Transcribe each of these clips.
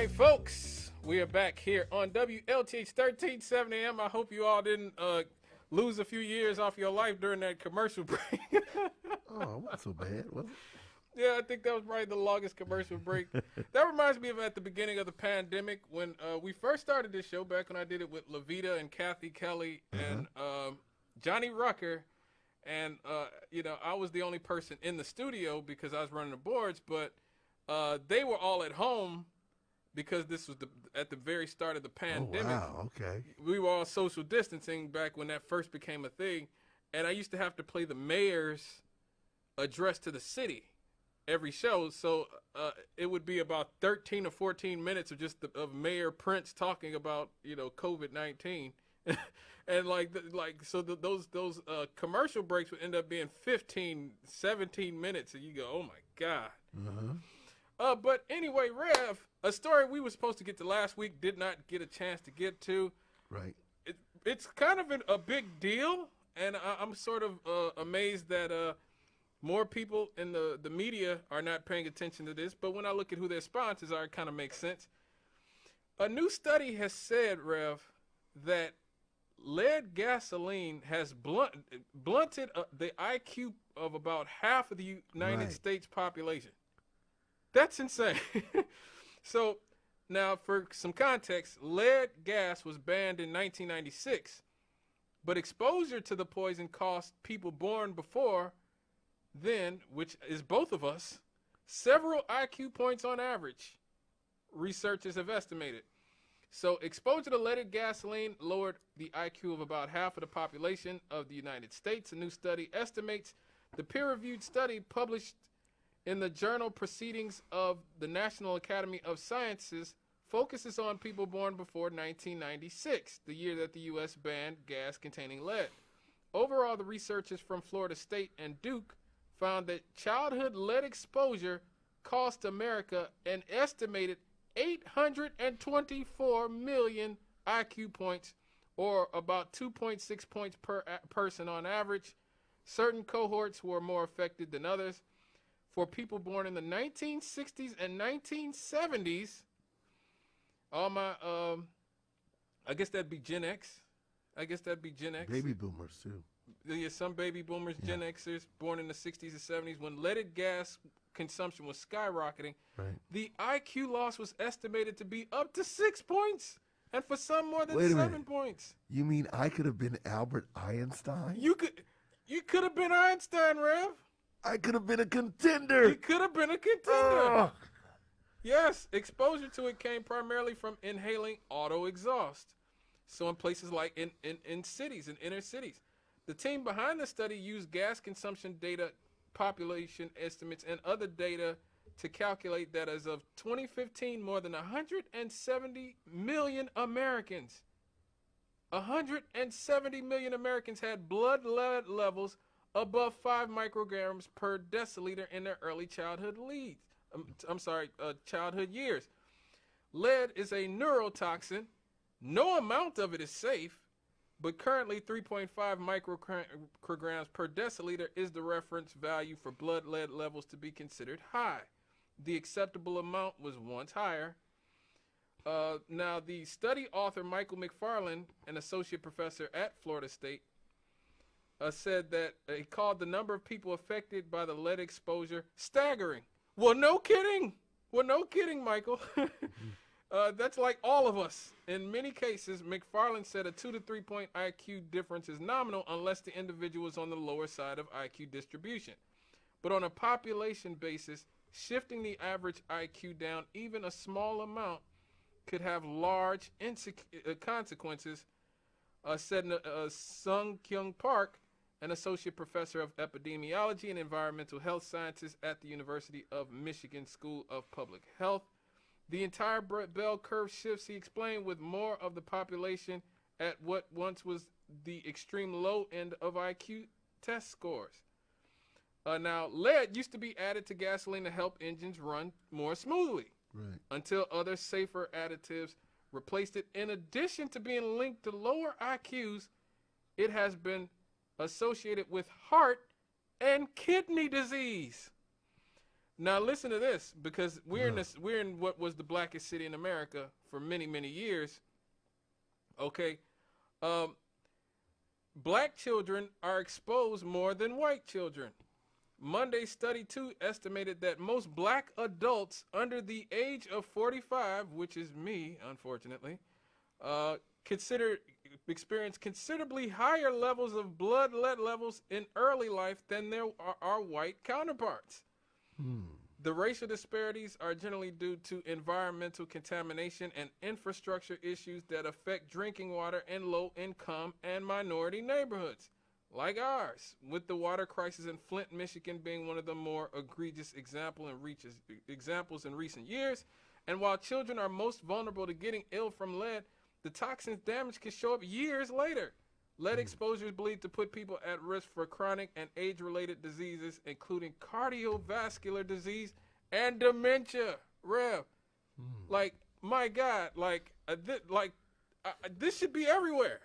right, folks, we are back here on WLTH 1370 AM. I hope you all didn't lose a few years off your life during that commercial break. Oh, it wasn't so bad, was it? Yeah, I think that was probably the longest commercial break. That reminds me of at the beginning of the pandemic when we first started this show back when I did it with LaVita and Kathy Kelly and Johnny Rucker. And, you know, I was the only person in the studio because I was running the boards, but they were all at home because this was at the very start of the pandemic. Oh, wow, okay. We were all social distancing back when that first became a thing. And I used to have to play the mayor's address to the city every show. So it would be about 13 or 14 minutes of just of Mayor Prince talking about, you know, COVID-19. And those commercial breaks would end up being 15, 17 minutes. And you go, oh, my God. But anyway, Rev, a story we were supposed to get to last week did not get a chance to get to. Right. It's kind of a big deal. And I'm sort of amazed that more people in the media are not paying attention to this. But when I look at who their sponsors are, it kind of makes sense. A new study has said, Rev, that lead gasoline has blunted the IQ of about half of the United States population. That's insane. So now for some context, lead gas was banned in 1996, but exposure to the poison cost people born before then, which is both of us, several IQ points on average, researchers have estimated. So exposure to leaded gasoline lowered the IQ of about half of the population of the United States. A new study estimates the peer-reviewed study published in the journal Proceedings of the National Academy of Sciences focuses on people born before 1996, the year that the U.S. banned gas containing lead. Overall, the researchers from Florida State and Duke found that childhood lead exposure cost America an estimated 824 million IQ points, or about 2.6 points per person on average. Certain cohorts were more affected than others. For people born in the 1960s and 1970s, all my, I guess that'd be Gen X. Baby boomers, too. Yeah, some baby boomers, yeah. Gen Xers born in the 60s and 70s when leaded gas consumption was skyrocketing. Right. The IQ loss was estimated to be up to 6 points, and for some more than 7 points. You mean I could have been Albert Einstein? You could have been Einstein, Rev. I could have been a contender. You could have been a contender. Yes, exposure to it came primarily from inhaling auto exhaust. So in places like in cities, in inner cities. The team behind the study used gas consumption data, population estimates, and other data to calculate that as of 2015, more than 170 million Americans. 170 million Americans had blood lead levels above 5 micrograms per deciliter in their early childhood childhood years. Lead is a neurotoxin. No amount of it is safe, but currently 3.5 micrograms per deciliter is the reference value for blood lead levels to be considered high. The acceptable amount was once higher. Now, the study author, Michael McFarland, an associate professor at Florida State, said that he called the number of people affected by the lead exposure staggering. Well, no kidding. Michael. That's like all of us. In many cases, McFarland said a 2 to 3 point IQ difference is nominal unless the individual is on the lower side of IQ distribution. But on a population basis, shifting the average IQ down even a small amount could have large consequences, said Sung Kyung Park, an associate professor of epidemiology and environmental health sciences at the University of Michigan School of Public Health. The entire bell curve shifts, he explained, with more of the population at what once was the extreme low end of IQ test scores. Now, lead used to be added to gasoline to help engines run more smoothly, until other safer additives replaced it. In addition to being linked to lower IQs, it has been associated with heart and kidney disease. Now listen to this, because we're in this, we're in what was the blackest city in America for many, many years. Okay, black children are exposed more than white children. Monday Study 2 estimated that most black adults under the age of 45, which is me, unfortunately, experience considerably higher levels of blood lead levels in early life than there are white counterparts. Hmm. The racial disparities are generally due to environmental contamination and infrastructure issues that affect drinking water in low-income and minority neighborhoods, like ours, with the water crisis in Flint, Michigan being one of the more egregious examples in recent years. And while children are most vulnerable to getting ill from lead, the toxin's damage can show up years later. Lead exposure is believed to put people at risk for chronic and age-related diseases, including cardiovascular disease and dementia. Rev, like, my God, this should be everywhere.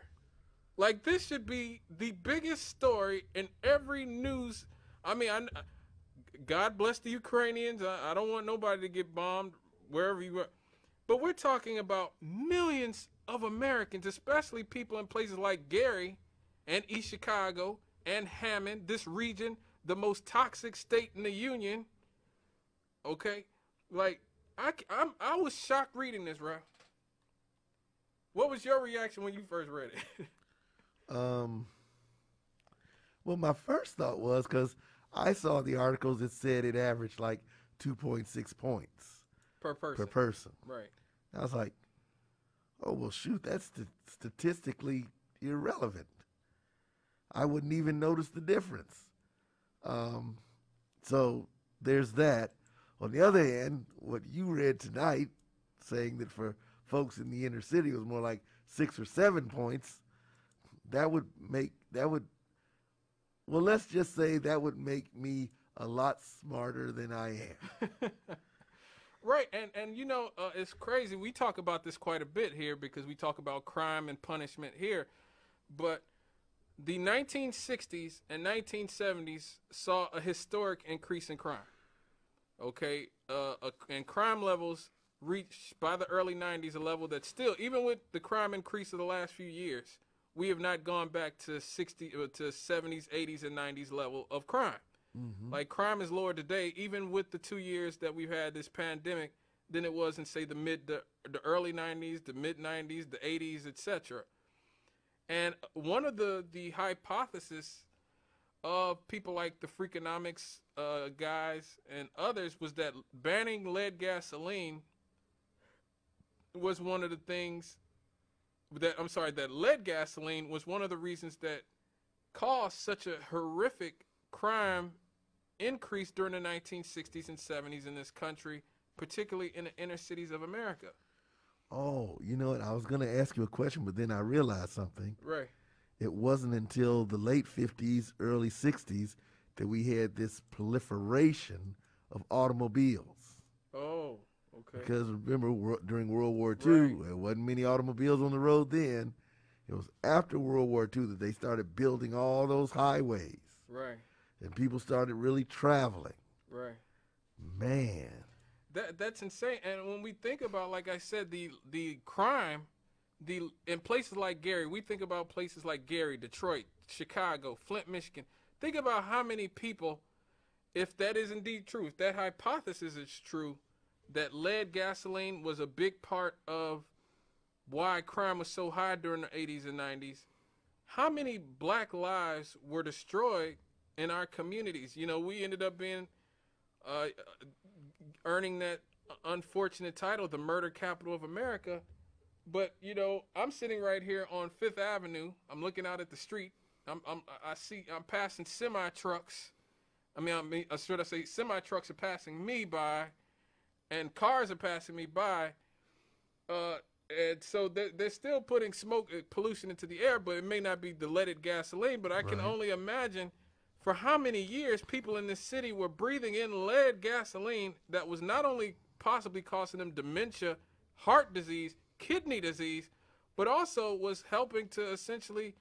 Like, this should be the biggest story in every news. I mean, God bless the Ukrainians. I don't want nobody to get bombed wherever you are. But we're talking about millions of Americans, especially people in places like Gary and East Chicago and Hammond, this region, the most toxic state in the union. Okay? Like, I was shocked reading this, Ralph. What was your reaction when you first read it? Well, my first thought was, because I saw the articles that said it averaged like 2.6 points per person. Right. And I was like, oh, well, shoot, that's statistically irrelevant. I wouldn't even notice the difference. So there's that. On the other hand, what you read tonight, saying that for folks in the inner city it was more like 6 or 7 points, well, let's just say that would make me a lot smarter than I am. Right, and you know, it's crazy. We talk about this quite a bit here because we talk about crime and punishment here. But the 1960s and 1970s saw a historic increase in crime. Okay, and crime levels reached by the early 90s a level that still, even with the crime increase of the last few years, we have not gone back to 70s, 80s, and 90s level of crime. Like, crime is lower today, even with the 2 years that we've had this pandemic, than it was in, say, the early 90s, the mid 90s, the 80s, etc. And one of the hypotheses of people like the Freakonomics guys and others was that banning lead gasoline was one of the things that, I'm sorry, that lead gasoline was one of the reasons that caused such a horrific crime increased during the 1960s and 70s in this country, particularly in the inner cities of America. Oh, you know what? I was going to ask you a question, but then I realized something. Right. It wasn't until the late 50s, early 60s that we had this proliferation of automobiles. Oh, okay. Because remember, during World War II, right, there wasn't many automobiles on the road then. It was after World War II that they started building all those highways. Right. And people started really traveling. Right. Man. That's insane. And when we think about, like I said, the crime, in places like Gary, we think about places like Gary, Detroit, Chicago, Flint, Michigan. Think about how many people, if that is indeed true, if that hypothesis is true, that lead gasoline was a big part of why crime was so high during the 80s and 90s. How many black lives were destroyed in our communities? You know, we ended up being earning that unfortunate title, the murder capital of America. But you know, I'm sitting right here on Fifth Avenue. I'm looking out at the street. I'm passing semi trucks. Semi trucks are passing me by, and cars are passing me by. And so they're still putting smoke pollution into the air, but it may not be the leaded gasoline. But I can only imagine for how many years people in this city were breathing in lead gasoline that was not only possibly causing them dementia, heart disease, kidney disease, but also was helping to essentially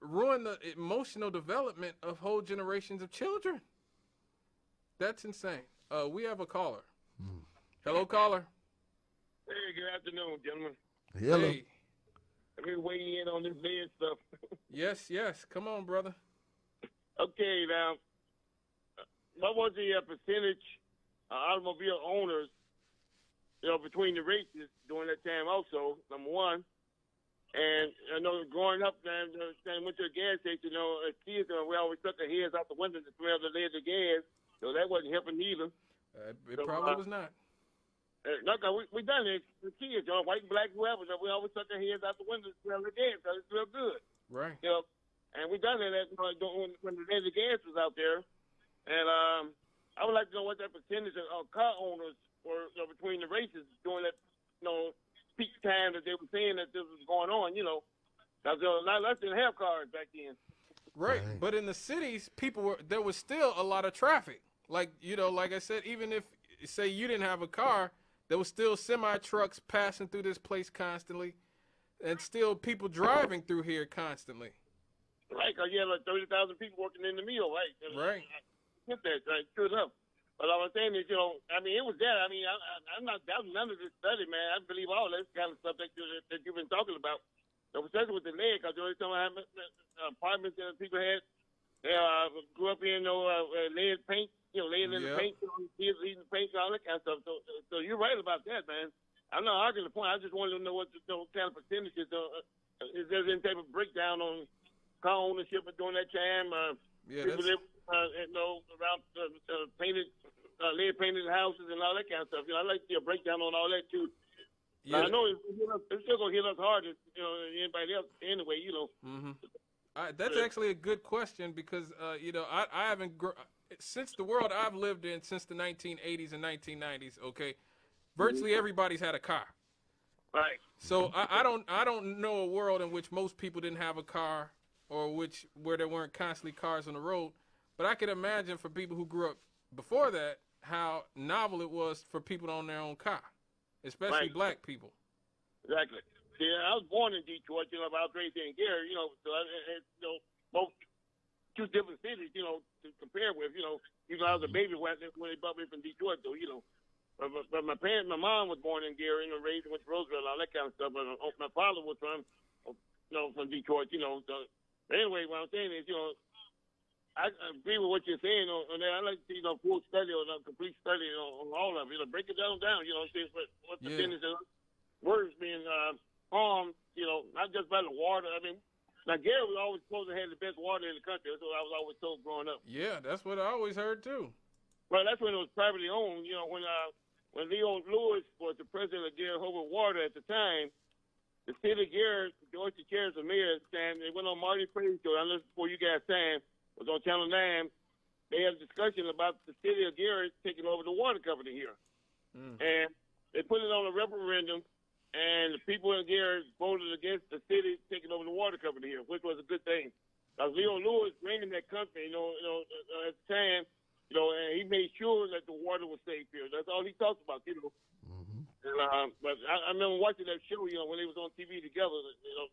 ruin the emotional development of whole generations of children. That's insane. We have a caller. Hello, caller. Hey, good afternoon, gentlemen. Hello. Hey. Let me weigh in on this bed stuff. Yes. Come on, brother. Okay, now, what was the percentage of automobile owners, you know, between the races during that time also, number one? And I know growing up, man, I went to a gas station, you know, as kids, we always stuck our heads out the window to smell the lead of gas. So that wasn't helping either. It probably was not. Look, we done it. The kids, y'all, white and black, whoever, we always stuck our heads out the window to smell the gas because it smelled good. Right. You know, and we done it when the lead of gas was out there. And I would like to know what that percentage of car owners were, you know, between the races during that, you know, peak time that they were saying that this was going on, you know. Because a lot less than half cars back then. Right. But in the cities, there was still a lot of traffic. Like, you know, like I said, even if, say, you didn't have a car, there was still semi-trucks passing through this place constantly and still people driving through here constantly. Right, because you had like 30,000 people working in the mill, right? Right. But I was saying is, you know, I mean, it was that. I mean, I'm not doubting none of this study, man. I believe all this kind of stuff that you've been talking about. So, especially with the lead, because every time I had apartments that people had, they grew up in, you know, lead paint, you know, laying in the paint, kids eating the paint, all that kind of stuff. So you're right about that, man. I'm not arguing the point. I just wanted to know what kind of percentages. Is there any type of breakdown on car ownership during that time? You know, around lead painted houses and all that kind of stuff. You know, I'd like to see a breakdown on all that too. Yeah, now, I know it's still gonna hit us harder, you know, than anybody else anyway. You know, that's actually a good question because you know, I haven't since the world I've lived in since the 1980s and 1990s. Okay, virtually everybody's had a car. Right. So I don't know a world in which most people didn't have a car or where there weren't constantly cars on the road. But I can imagine for people who grew up before that, how novel it was for people to own their own car, especially black people. Exactly. Yeah, I was born in Detroit, you know, but I was raised in Gary, you know, so both two different cities, you know, to compare with, you know. Even I was a baby when they brought me from Detroit, though, you know. But my parents, my mom was born in Gary, you know, raised in West Roosevelt, all that kind of stuff. But my father was from, you know, from Detroit, you know. So anyway, what I'm saying is, you know, I agree with what you're saying on that. I like to see, you know, full study or a complete study on all of it. You know, break it down, you know, see what the percentage of words being harmed, you know, not just by the water. I mean, now, Gary was always supposed to have the best water in the country. That's what I was always told growing up. Yeah, that's what I always heard, too. Well, that's when it was privately owned. You know, when Leon Lewis was the president of Gary Howard Water at the time, the city of Gary, George Chairs, the mayor, Sam, they went on Marty Prince show. I listened before you guys, Sam. Was on Channel 9, they had a discussion about the city of Gary taking over the water company here. And they put it on a referendum, and the people in Gary voted against the city taking over the water company here, which was a good thing. Because Leon Lewis ran that company, you know, at the time, you know, and he made sure that the water was safe here. That's all he talked about, you know. And, but I remember watching that show, you know, when they was on TV together, you know.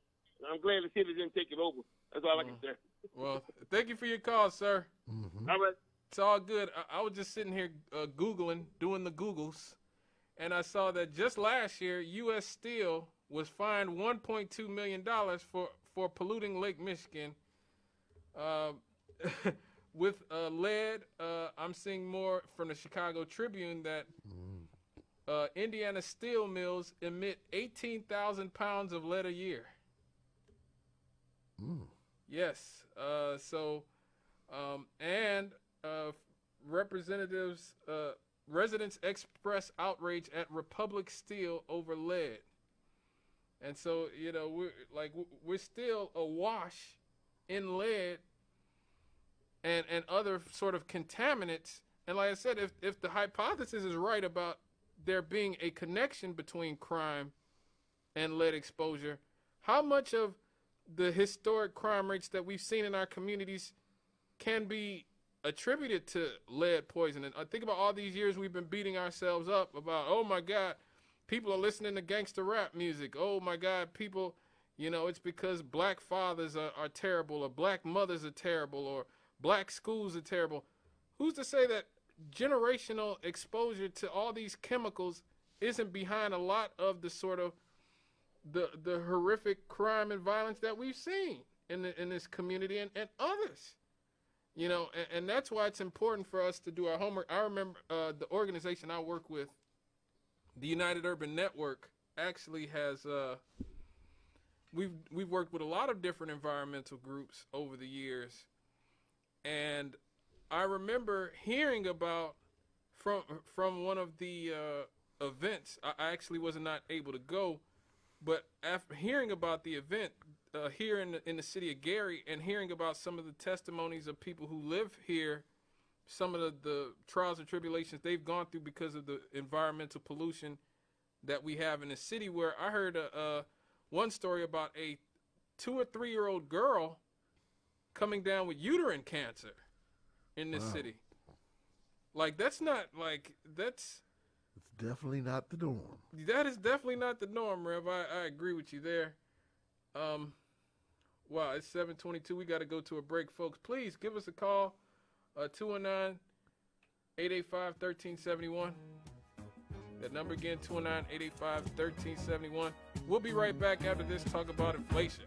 I'm glad the city didn't take it over. That's all I can say. Well, thank you for your call, sir. All right. It's all good. I was just sitting here Googling, doing the Googles, and I saw that just last year, U.S. Steel was fined $1.2 million for polluting Lake Michigan with lead. I'm seeing more from the Chicago Tribune that Indiana steel mills emit 18,000 pounds of lead a year. Yes. Residents express outrage at Republic Steel over lead. And so, you know, we're still awash in lead and other sort of contaminants. And like I said, if the hypothesis is right about there being a connection between crime and lead exposure, how much of the historic crime rates that we've seen in our communities can be attributed to lead poisoning? I think about all these years we've been beating ourselves up about, oh my God, people are listening to gangster rap music. Oh my God, people, you know, it's because black fathers are terrible, or black mothers are terrible, or black schools are terrible. Who's to say that generational exposure to all these chemicals isn't behind a lot of the sort of the horrific crime and violence that we've seen in this community and others. You know, and that's why it's important for us to do our homework. I remember the organization I work with, the United Urban Network, actually has we've worked with a lot of different environmental groups over the years, and I remember hearing about from one of the events. I actually was not able to go, but after hearing about the event here in the city of Gary, and hearing about some of the testimonies of people who live here, some of the trials and tribulations they've gone through because of the environmental pollution that we have in the city, where I heard one story about a 2- or 3-year-old girl coming down with uterine cancer in this city. Like, that's not, like, that's... It's definitely not the norm. That is definitely not the norm, Rev. I agree with you there. Wow, it's 7:22. We got to go to a break, folks. Please give us a call, 219-885-1371. That number again, 219-885-1371. We'll be right back after this, talk about inflation.